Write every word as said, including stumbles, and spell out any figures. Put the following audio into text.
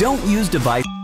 Don't use device.